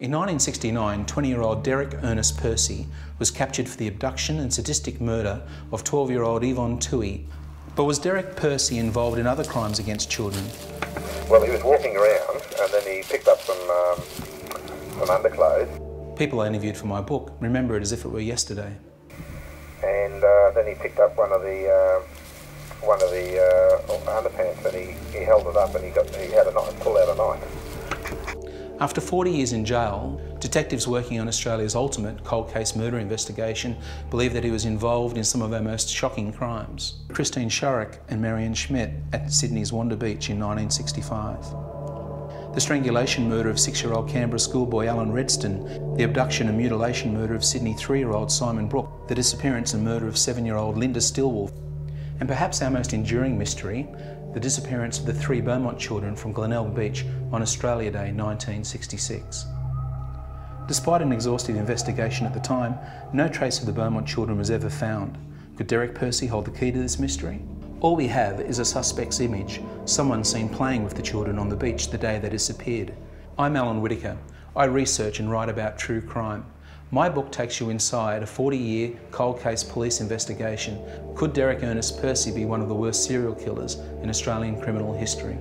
In 1969, 20-year-old Derek Ernest Percy was captured for the abduction and sadistic murder of 12-year-old Yvonne Tui. But was Derek Percy involved in other crimes against children? Well, he was walking around and then he picked up some underclothes. People I interviewed for my book remember it as if it were yesterday. And then he picked up one of the underpants and he held it up and he had a knife, pulled out a knife. After 40 years in jail, detectives working on Australia's ultimate cold case murder investigation believe that he was involved in some of our most shocking crimes. Christine Sharrock and Marianne Schmidt at Sydney's Wander Beach in 1965. The strangulation murder of 6-year-old Canberra schoolboy Alan Redstone, the abduction and mutilation murder of Sydney 3-year-old Simon Brooke, the disappearance and murder of 7-year-old Linda Stillwolf, and perhaps our most enduring mystery, the disappearance of the 3 Beaumont children from Glenelg Beach on Australia Day 1966. Despite an exhaustive investigation at the time, no trace of the Beaumont children was ever found. Could Derek Percy hold the key to this mystery? All we have is a suspect's image, someone seen playing with the children on the beach the day they disappeared. I'm Alan Whiticker. I research and write about true crime. My book takes you inside a 40-year cold case police investigation. Could Derek Ernest Percy be one of the worst serial killers in Australian criminal history?